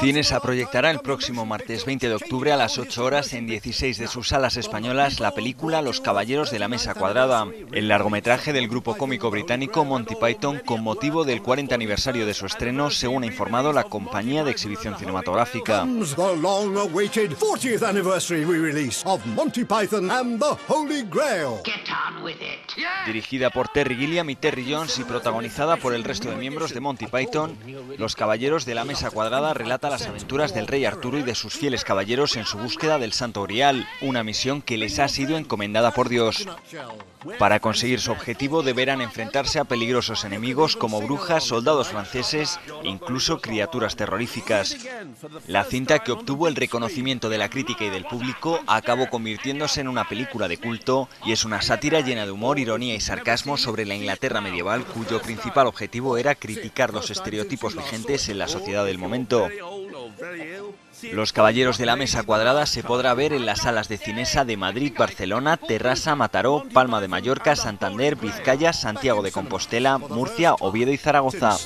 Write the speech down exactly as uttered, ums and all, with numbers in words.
Cinesa proyectará el próximo martes veinte de octubre a las ocho horas en dieciséis de sus salas españolas la película Los Caballeros de la Mesa Cuadrada, el largometraje del grupo cómico británico Monty Python con motivo del cuarenta aniversario de su estreno, según ha informado la compañía de exhibición cinematográfica. Dirigida por Terry Gilliam y Terry Jones y protagonizada por el resto de miembros de Monty Python, Los Caballeros de la Mesa Cuadrada relata las aventuras del rey Arturo y de sus fieles caballeros en su búsqueda del Santo Grial, una misión que les ha sido encomendada por Dios. Para conseguir su objetivo deberán enfrentarse a peligrosos enemigos como brujas, soldados franceses e incluso criaturas terroríficas. La cinta, que obtuvo el reconocimiento de la crítica y del público, acabó convirtiéndose en una película de culto y es una sátira llena de humor, ironía y sarcasmo sobre la Inglaterra medieval, cuyo principal objetivo era criticar los estereotipos vigentes en la sociedad del momento. Los Caballeros de la Mesa Cuadrada se podrá ver en las salas de Cinesa de Madrid, Barcelona, Terrassa, Mataró, Palma de Mallorca, Santander, Vizcaya, Santiago de Compostela, Murcia, Oviedo y Zaragoza.